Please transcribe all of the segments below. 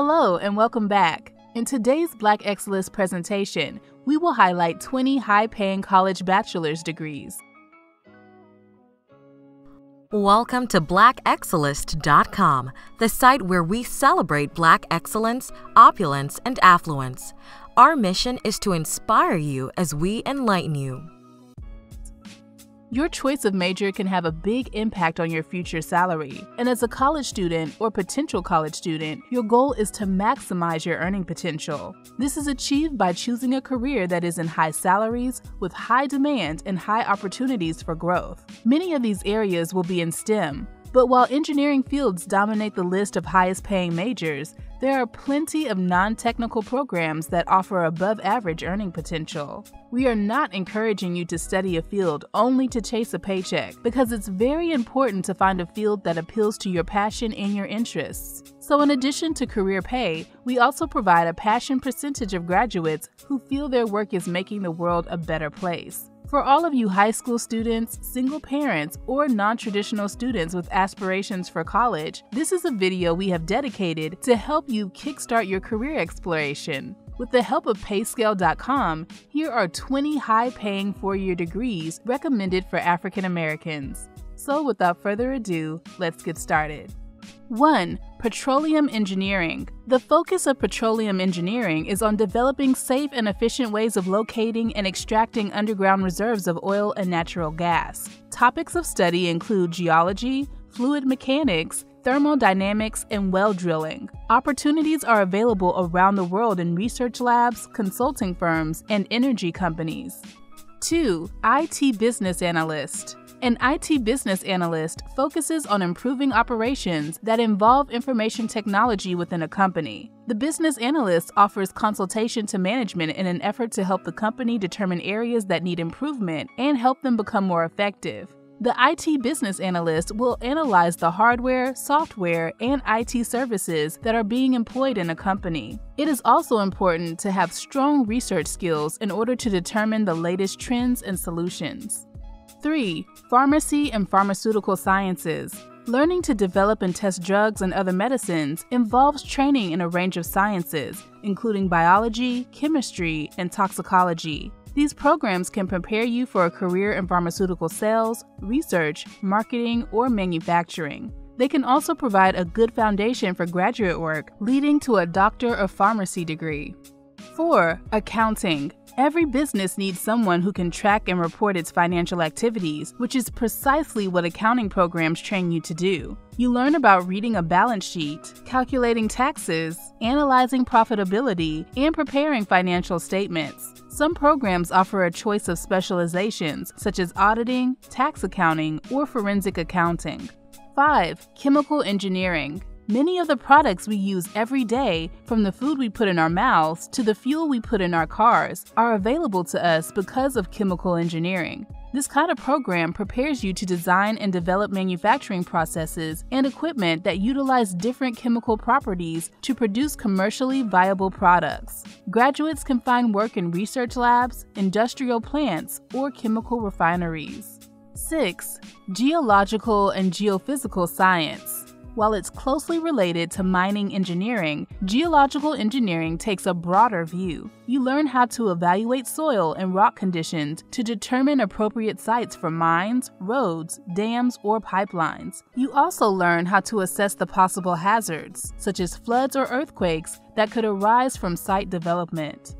Hello and welcome back. In today's Black Excellence presentation, we will highlight 20 high-paying college bachelor's degrees. Welcome to BlackExcellist.com, the site where we celebrate Black excellence, opulence, and affluence. Our mission is to inspire you as we enlighten you. Your choice of major can have a big impact on your future salary, and as a college student or potential college student, your goal is to maximize your earning potential. This is achieved by choosing a career that is in high salaries, with high demand and high opportunities for growth. Many of these areas will be in STEM, but while engineering fields dominate the list of highest-paying majors, there are plenty of non-technical programs that offer above-average earning potential. We are not encouraging you to study a field only to chase a paycheck, because it's very important to find a field that appeals to your passion and your interests. So in addition to career pay, we also provide a passion percentage of graduates who feel their work is making the world a better place. For all of you high school students, single parents, or non-traditional students with aspirations for college, this is a video we have dedicated to help you kickstart your career exploration. With the help of payscale.com, here are 20 high-paying four-year degrees recommended for African Americans. So without further ado, let's get started. 1. Petroleum Engineering. The focus of petroleum engineering is on developing safe and efficient ways of locating and extracting underground reserves of oil and natural gas. Topics of study include geology, fluid mechanics, thermodynamics, and well drilling. Opportunities are available around the world in research labs, consulting firms, and energy companies. 2. IT Business Analyst. An IT business analyst focuses on improving operations that involve information technology within a company. The business analyst offers consultation to management in an effort to help the company determine areas that need improvement and help them become more effective. The IT business analyst will analyze the hardware, software, and IT services that are being employed in a company. It is also important to have strong research skills in order to determine the latest trends and solutions. 3. Pharmacy and Pharmaceutical Sciences. Learning to develop and test drugs and other medicines involves training in a range of sciences, including biology, chemistry, and toxicology. These programs can prepare you for a career in pharmaceutical sales, research, marketing, or manufacturing. They can also provide a good foundation for graduate work, leading to a doctor of pharmacy degree. 4. Accounting. Every business needs someone who can track and report its financial activities, which is precisely what accounting programs train you to do. You learn about reading a balance sheet, calculating taxes, analyzing profitability, and preparing financial statements. Some programs offer a choice of specializations, such as auditing, tax accounting, or forensic accounting. 5. Chemical Engineering. Many of the products we use every day, from the food we put in our mouths to the fuel we put in our cars, are available to us because of chemical engineering. This kind of program prepares you to design and develop manufacturing processes and equipment that utilize different chemical properties to produce commercially viable products. Graduates can find work in research labs, industrial plants, or chemical refineries. 6. Geological and Geophysical Science. While it's closely related to mining engineering, geological engineering takes a broader view. You learn how to evaluate soil and rock conditions to determine appropriate sites for mines, roads, dams, or pipelines. You also learn how to assess the possible hazards, such as floods or earthquakes, that could arise from site development.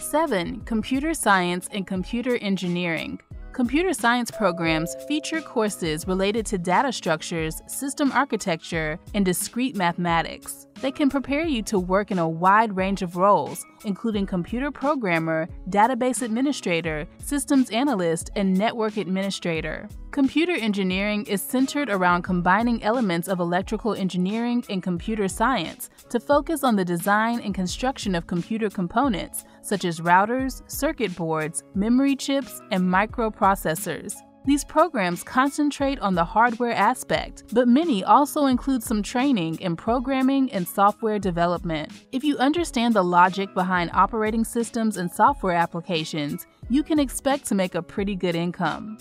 7. Computer Science and Computer Engineering. Computer science programs feature courses related to data structures, system architecture, and discrete mathematics. They can prepare you to work in a wide range of roles, including computer programmer, database administrator, systems analyst, and network administrator. Computer engineering is centered around combining elements of electrical engineering and computer science to focus on the design and construction of computer components, such as routers, circuit boards, memory chips, and microprocessors. These programs concentrate on the hardware aspect, but many also include some training in programming and software development. If you understand the logic behind operating systems and software applications, you can expect to make a pretty good income.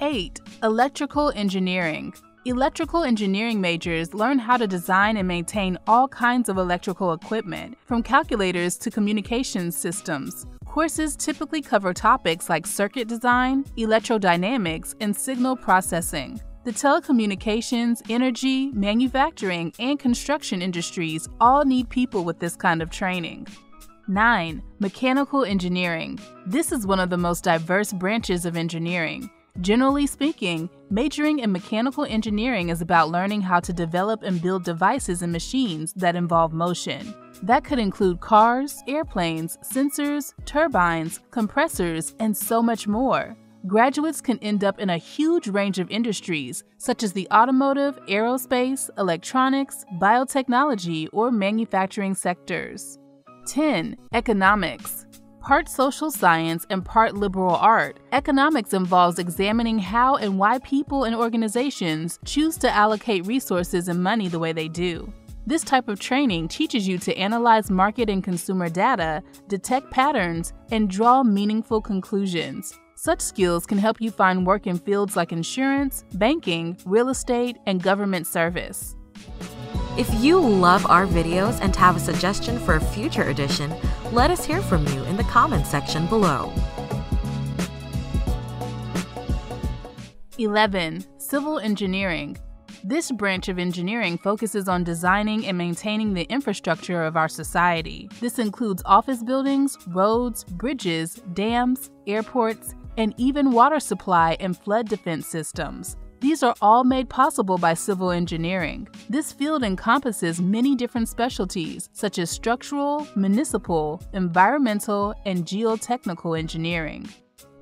8. Electrical Engineering. Electrical engineering majors learn how to design and maintain all kinds of electrical equipment, from calculators to communications systems. Courses typically cover topics like circuit design, electrodynamics, and signal processing. The telecommunications, energy, manufacturing, and construction industries all need people with this kind of training. 9. Mechanical engineering. This is one of the most diverse branches of engineering. Generally speaking, majoring in mechanical engineering is about learning how to develop and build devices and machines that involve motion. That could include cars, airplanes, sensors, turbines, compressors, and so much more. Graduates can end up in a huge range of industries, such as the automotive, aerospace, electronics, biotechnology, or manufacturing sectors. 10. Economics. Part social science and part liberal art, economics involves examining how and why people and organizations choose to allocate resources and money the way they do. This type of training teaches you to analyze market and consumer data, detect patterns, and draw meaningful conclusions. Such skills can help you find work in fields like insurance, banking, real estate, and government service. If you love our videos and have a suggestion for a future edition, let us hear from you in the comments section below. 11. Civil engineering. This branch of engineering focuses on designing and maintaining the infrastructure of our society. This includes office buildings, roads, bridges, dams, airports, and even water supply and flood defense systems. These are all made possible by civil engineering. This field encompasses many different specialties, such as structural, municipal, environmental, and geotechnical engineering.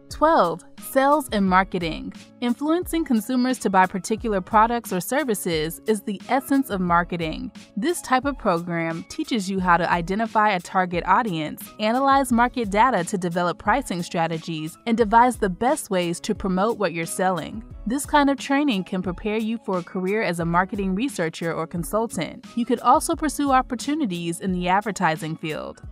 12. Sales and marketing. Influencing consumers to buy particular products or services is the essence of marketing. This type of program teaches you how to identify a target audience, analyze market data to develop pricing strategies, and devise the best ways to promote what you're selling. This kind of training can prepare you for a career as a marketing researcher or consultant. You could also pursue opportunities in the advertising field.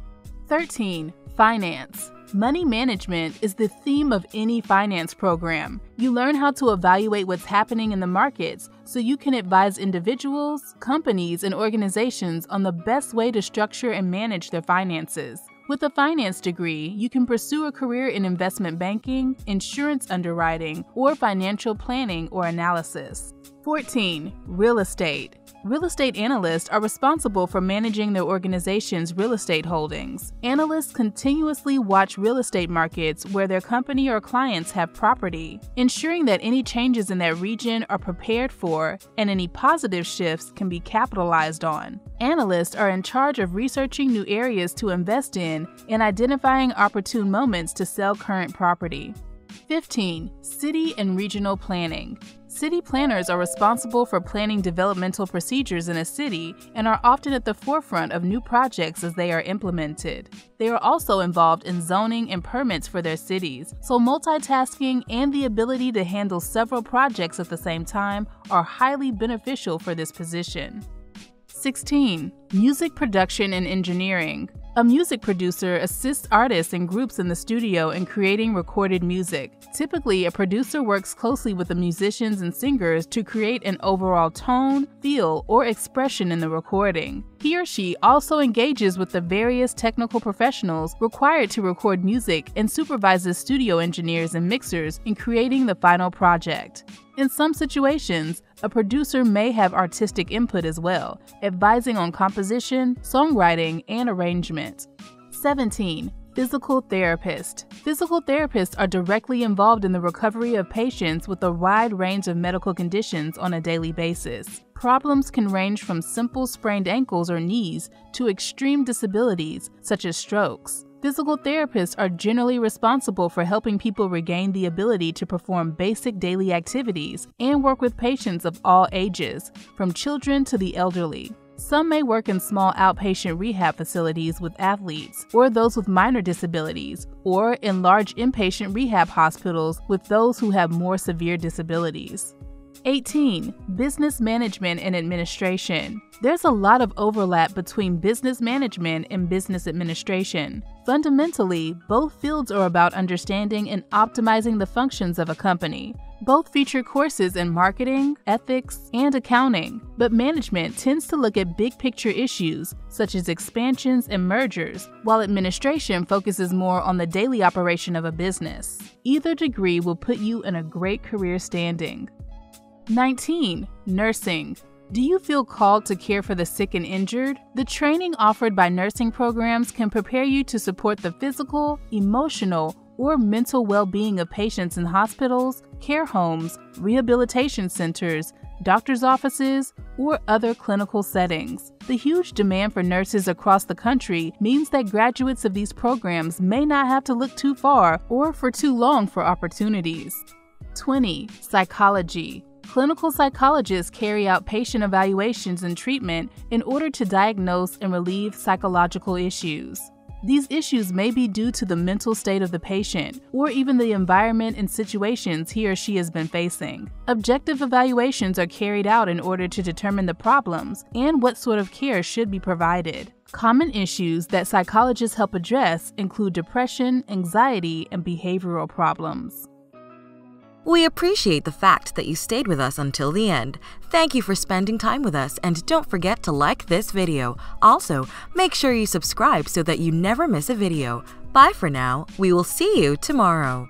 13. Finance. Money management is the theme of any finance program. You learn how to evaluate what's happening in the markets so you can advise individuals, companies, and organizations on the best way to structure and manage their finances. With a finance degree, you can pursue a career in investment banking, insurance underwriting, or financial planning or analysis. 14. Real estate. Real estate analysts are responsible for managing their organization's real estate holdings. Analysts continuously watch real estate markets where their company or clients have property, ensuring that any changes in that region are prepared for and any positive shifts can be capitalized on. Analysts are in charge of researching new areas to invest in and identifying opportune moments to sell current property. 15. City and regional planning. City planners are responsible for planning developmental procedures in a city and are often at the forefront of new projects as they are implemented. They are also involved in zoning and permits for their cities, so multitasking and the ability to handle several projects at the same time are highly beneficial for this position. 16. Music production and engineering. A music producer assists artists and groups in the studio in creating recorded music. Typically, a producer works closely with the musicians and singers to create an overall tone, feel, or expression in the recording. He or she also engages with the various technical professionals required to record music and supervises studio engineers and mixers in creating the final project. In some situations, a producer may have artistic input as well, advising on composition, songwriting, and arrangement. 17. Physical therapist. Physical therapists are directly involved in the recovery of patients with a wide range of medical conditions on a daily basis. Problems can range from simple sprained ankles or knees to extreme disabilities such as strokes. Physical therapists are generally responsible for helping people regain the ability to perform basic daily activities and work with patients of all ages, from children to the elderly. Some may work in small outpatient rehab facilities with athletes or those with minor disabilities, or in large inpatient rehab hospitals with those who have more severe disabilities. 18. Business management and administration. There's a lot of overlap between business management and business administration. Fundamentally, both fields are about understanding and optimizing the functions of a company. Both feature courses in marketing, ethics, and accounting, but management tends to look at big-picture issues such as expansions and mergers, while administration focuses more on the daily operation of a business. Either degree will put you in a great career standing. 19. Nursing. Do you feel called to care for the sick and injured? The training offered by nursing programs can prepare you to support the physical, emotional, or mental well-being of patients in hospitals, care homes, rehabilitation centers, doctor's offices, or other clinical settings. The huge demand for nurses across the country means that graduates of these programs may not have to look too far or for too long for opportunities. 20. Psychology. Clinical psychologists carry out patient evaluations and treatment in order to diagnose and relieve psychological issues. These issues may be due to the mental state of the patient or even the environment and situations he or she has been facing. Objective evaluations are carried out in order to determine the problems and what sort of care should be provided. Common issues that psychologists help address include depression, anxiety, and behavioral problems. We appreciate the fact that you stayed with us until the end. Thank you for spending time with us, and don't forget to like this video. Also, make sure you subscribe so that you never miss a video. Bye for now. We will see you tomorrow.